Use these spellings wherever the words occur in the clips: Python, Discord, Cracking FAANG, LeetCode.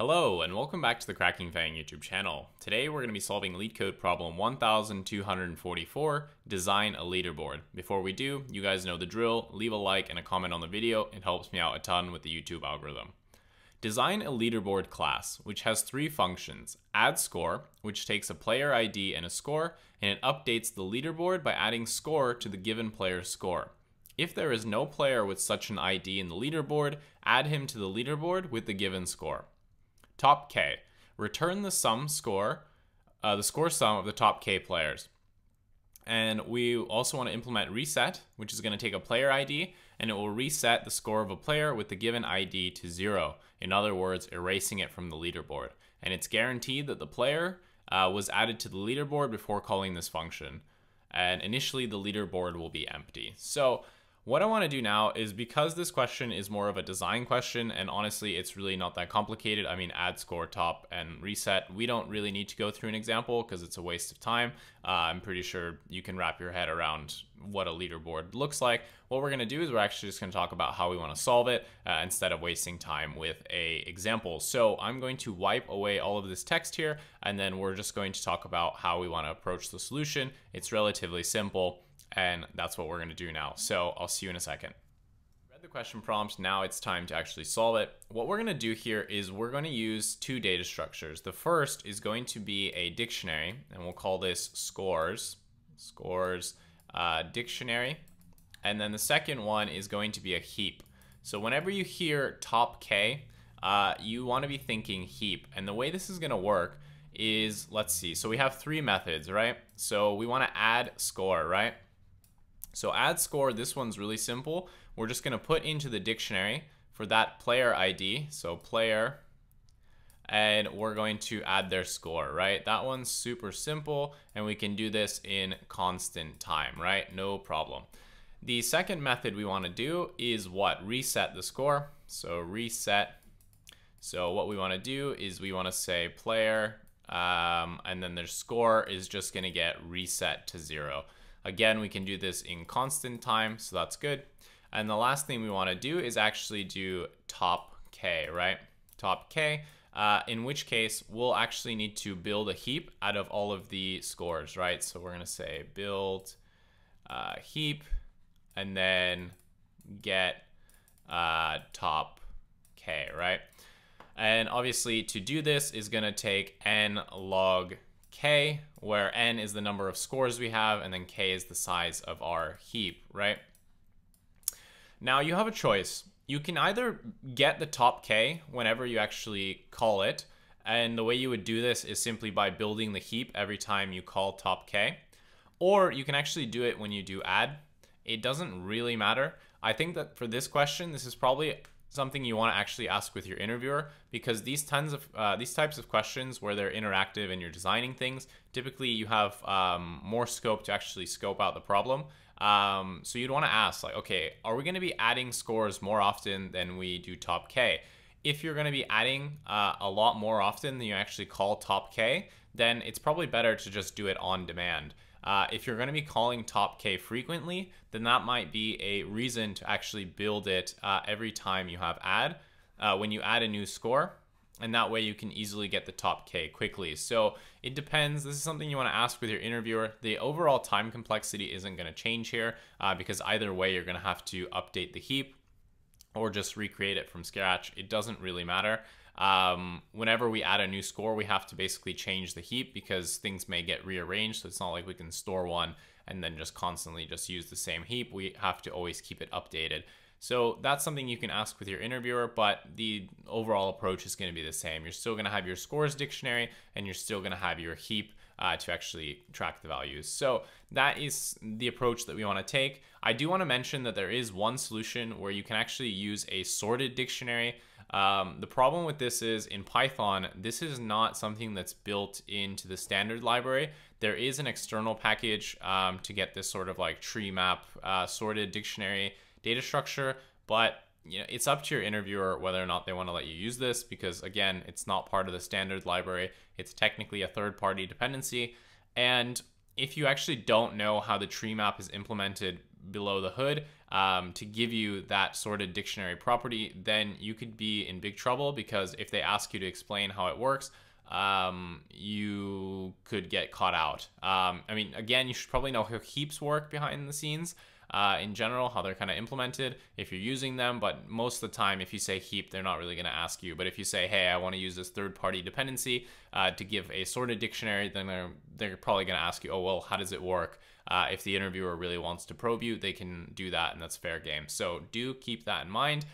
Hello and welcome back to the Cracking FAANG YouTube channel. Today we're going to be solving LeetCode problem 1244, design a leaderboard. Before we do, you guys know the drill, leave a like and a comment on the video, it helps me out a ton with the YouTube algorithm. Design a leaderboard class, which has three functions, add score, which takes a player ID and a score, and it updates the leaderboard by adding score to the given player's score. If there is no player with such an ID in the leaderboard, add him to the leaderboard with the given score. Top K, return the score sum of the top K players. And we also want to implement reset, which is going to take a player ID and it will reset the score of a player with the given ID to 0. In other words, erasing it from the leaderboard. And it's guaranteed that the player was added to the leaderboard before calling this function. And initially the leaderboard will be empty. So what I want to do now is, because this question is more of a design question, and honestly, it's really not that complicated. I mean, add score, top, and reset. We don't really need to go through an example because it's a waste of time. I'm pretty sure you can wrap your head around what a leaderboard looks like. What we're going to do is we're actually just going to talk about how we want to solve it instead of wasting time with an example. So I'm going to wipe away all of this text here, and then we're just going to talk about how we want to approach the solution. It's relatively simple. And that's what we're going to do now. So I'll see you in a second. Read the question prompt. Now it's time to actually solve it. What we're going to do here is we're going to use two data structures. The first is going to be a dictionary, and we'll call this scores dictionary. And then the second one is going to be a heap. So whenever you hear top K, you want to be thinking heap. And the way this is going to work is, let's see. So we have three methods, right? So we want to add score, right? So add score, this one's really simple. We're just going to put into the dictionary for that player ID, so player, and we're going to add their score, right? That one's super simple, and we can do this in constant time, right? No problem. The second method we want to do is what? Reset the score. So reset. So what we want to do is we want to say player, and then their score is just going to get reset to 0. Again, we can do this in constant time, so that's good. And the last thing we want to do is actually do top K, right? Top K, in which case we'll actually need to build a heap out of all of the scores, right? So we're going to say build heap and then get top K, right? And obviously to do this is going to take n log K, where n is the number of scores we have, and then K is the size of our heap, right? Now you have a choice. You can either get the top K whenever you actually call it, and the way you would do this is simply by building the heap every time you call top K, or you can actually do it when you do add. It doesn't really matter. I think that for this question, this is probably something you want to actually ask with your interviewer, because these types of questions where they're interactive and you're designing things, typically you have more scope to actually scope out the problem. So you'd want to ask, like, okay, are we going to be adding scores more often than we do top K? If you're going to be adding a lot more often than you actually call top K, then it's probably better to just do it on demand. If you're going to be calling top K frequently, then that might be a reason to actually build it every time you have add, when you add a new score, and that way you can easily get the top K quickly. So it depends. This is something you want to ask with your interviewer. The overall time complexity isn't going to change here because either way you're going to have to update the heap or just recreate it from scratch. It doesn't really matter. Whenever we add a new score, we have to basically change the heap because things may get rearranged. So it's not like we can store one and then just constantly just use the same heap. We have to always keep it updated. So that's something you can ask with your interviewer, but the overall approach is going to be the same. You're still going to have your scores dictionary and you're still going to have your heap to actually track the values. So that is the approach that we want to take. I do want to mention that there is one solution where you can actually use a sorted dictionary. The problem with this is in Python, this is not something that's built into the standard library. There is an external package to get this sort of like tree map sorted dictionary data structure, but you know, it's up to your interviewer whether or not they want to let you use this, because again, it's not part of the standard library. It's technically a third-party dependency. And if you actually don't know how the tree map is implemented below the hood to give you that sorted dictionary property, then you could be in big trouble, because if they ask you to explain how it works, you could get caught out. I mean, again, you should probably know how heaps work behind the scenes in general, how they're kind of implemented if you're using them. But most of the time, if you say heap, they're not really going to ask you. But if you say, hey, I want to use this third-party dependency to give a sorted dictionary, then they're probably going to ask you, oh, well, how does it work? If the interviewer really wants to probe you, they can do that, and that's fair game. So do keep that in mind.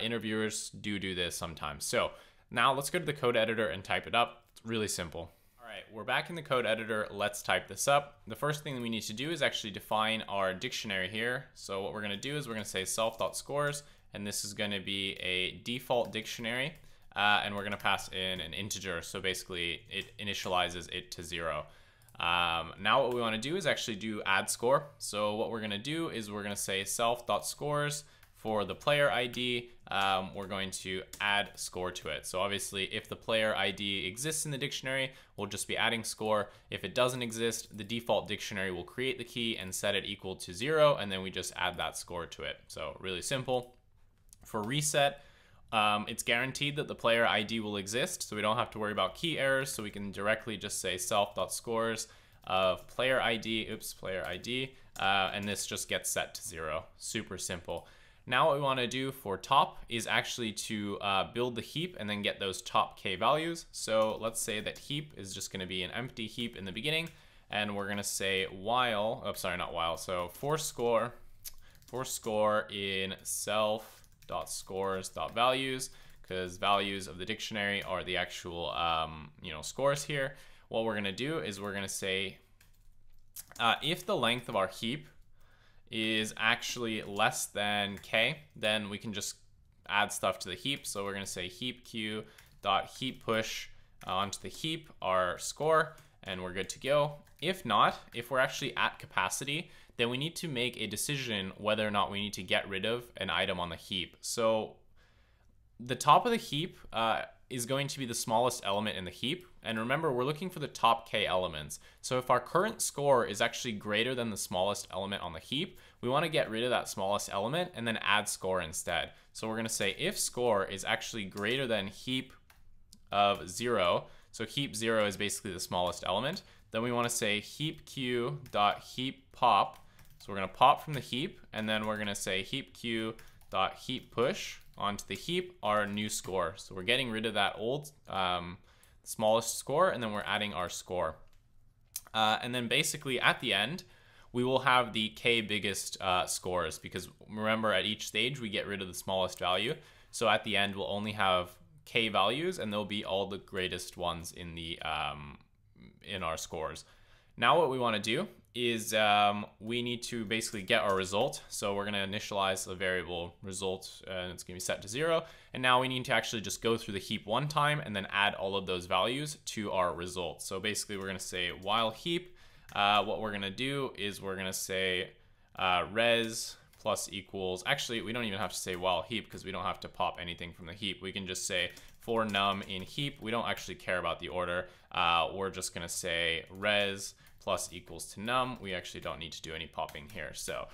Interviewers do this sometimes. So now let's go to the code editor and type it up. It's really simple. All right, we're back in the code editor. Let's type this up. The first thing that we need to do is actually define our dictionary here. So what we're gonna do is we're gonna say self.scores, and this is gonna be a default dictionary, and we're gonna pass in an integer. So basically it initializes it to 0. Now what we wanna do is actually do add score. So what we're gonna do is we're gonna say self.scores for the player ID. We're going to add score to it. So obviously if the player ID exists in the dictionary, we'll just be adding score. If it doesn't exist, the default dictionary will create the key and set it equal to 0, and then we just add that score to it. So really simple. For reset, it's guaranteed that the player ID will exist, so we don't have to worry about key errors. So we can directly just say self.scores of player ID, and this just gets set to 0. Super simple. Now what we want to do for top is actually to build the heap and then get those top K values. So let's say that heap is just going to be an empty heap in the beginning, and we're going to say while, so for score in self.scores.values, because values of the dictionary are the actual scores here. What we're going to do is we're going to say if the length of our heap is actually less than K, then we can just add stuff to the heap. So we're going to say heapQ.heapPush onto the heap our score, and we're good to go. If not, if we're actually at capacity, then we need to make a decision whether or not we need to get rid of an item on the heap. So the top of the heap is going to be the smallest element in the heap. And remember, we're looking for the top K elements. So if our current score is actually greater than the smallest element on the heap, we want to get rid of that smallest element and then add score instead. So we're going to say if score is actually greater than heap of 0, so heap 0 is basically the smallest element, then we want to say heapQ.heapPop. So we're going to pop from the heap, and then we're going to say heapQ.heapPush onto the heap our new score. So we're getting rid of that old smallest score, and then we're adding our score. And then basically at the end, we will have the K biggest scores, because remember at each stage, we get rid of the smallest value. So at the end, we'll only have K values, and they'll be all the greatest ones in the in our scores. Now what we wanna do is we need to basically get our result. So we're gonna initialize a variable result, and it's gonna be set to 0. And now we need to actually just go through the heap one time and then add all of those values to our result. So basically we're gonna say while heap, what we're gonna do is we're gonna say res plus equals, actually we don't even have to say while heap because we don't have to pop anything from the heap. We can just say for num in heap. We don't actually care about the order. We're just gonna say res plus equals to num. We actually don't need to do any popping here. So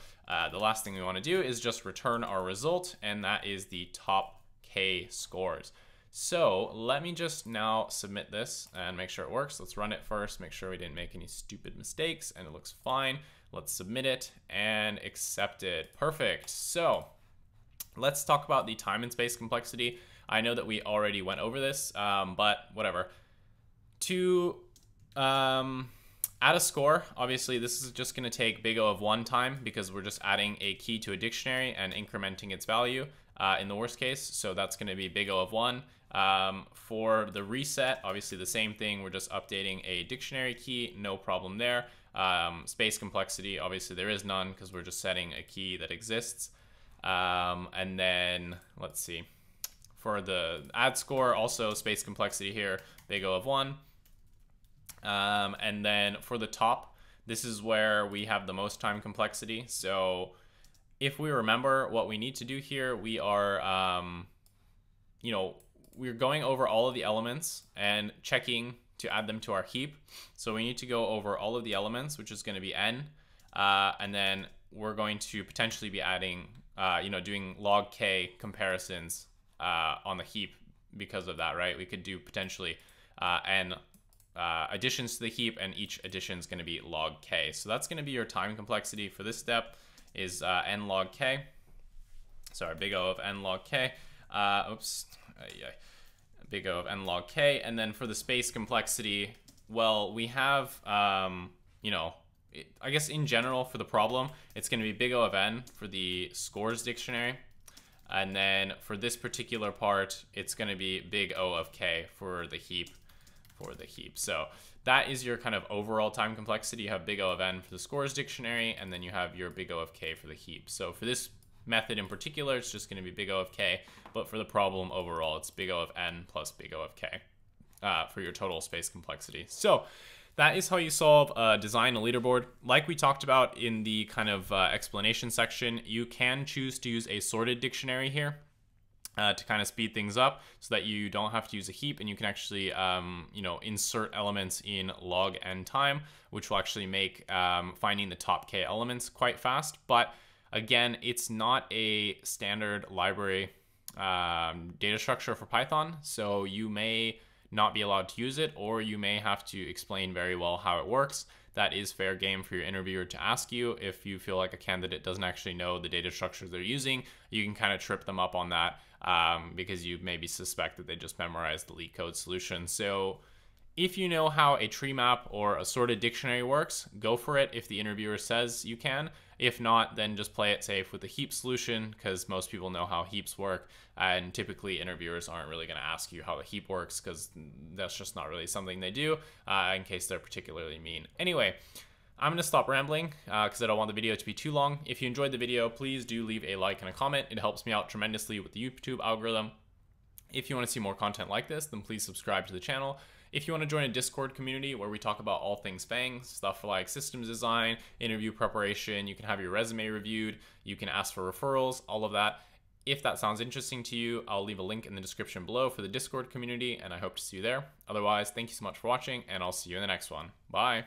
the last thing we want to do is just return our result, and that is the top K scores. So let me just now submit this and make sure it works. Let's run it first, make sure we didn't make any stupid mistakes, and it looks fine. Let's submit it and accept it. Perfect. So let's talk about the time and space complexity. I know that we already went over this, but whatever. To add a score, obviously this is just going to take big O of 1 time, because we're just adding a key to a dictionary and incrementing its value in the worst case. So that's going to be big O of 1. For the reset, obviously the same thing. We're just updating a dictionary key. No problem there. Space complexity, obviously there is none, because we're just setting a key that exists. And then let's see. For the add score, also space complexity here, big O of 1. And then for the top, this is where we have the most time complexity. So if we remember what we need to do here, we are, we're going over all of the elements and checking to add them to our heap. So we need to go over all of the elements, which is going to be N, and then we're going to potentially be adding, doing log K comparisons on the heap because of that, right? We could do potentially n additions to the heap, and each addition is going to be log K. So that's going to be your time complexity for this step is n log K. Sorry, big O of n log K. Big O of n log K. And then for the space complexity, well, we have, I guess in general for the problem, it's going to be big O of n for the scores dictionary. And then for this particular part, it's going to be big O of K for the heap. So that is your kind of overall time complexity. You have big O of n for the scores dictionary, and then you have your big O of K for the heap. So for this method in particular, it's just going to be big O of K. But for the problem overall, it's big O of n plus big O of K for your total space complexity. So that is how you solve design a leaderboard. Like we talked about in the kind of explanation section, you can choose to use a sorted dictionary here to kind of speed things up so that you don't have to use a heap, and you can actually, insert elements in log n time, which will actually make finding the top K elements quite fast. But again, it's not a standard library data structure for Python, so you may not be allowed to use it, or you may have to explain very well how it works. That is fair game for your interviewer to ask you. If you feel like a candidate doesn't actually know the data structures they're using, you can kind of trip them up on that because you maybe suspect that they just memorized the LeetCode solution. So if you know how a tree map or a sorted dictionary works, go for it if the interviewer says you can. If not, then just play it safe with the heap solution, because most people know how heaps work, and typically interviewers aren't really going to ask you how the heap works because that's just not really something they do in case they're particularly mean. Anyway, I'm going to stop rambling because I don't want the video to be too long. If you enjoyed the video, please do leave a like and a comment. It helps me out tremendously with the YouTube algorithm. If you want to see more content like this, then please subscribe to the channel. If you want to join a Discord community where we talk about all things FAANG, stuff like systems design, interview preparation, you can have your resume reviewed, you can ask for referrals, all of that. If that sounds interesting to you, I'll leave a link in the description below for the Discord community, and I hope to see you there. Otherwise, thank you so much for watching, and I'll see you in the next one. Bye.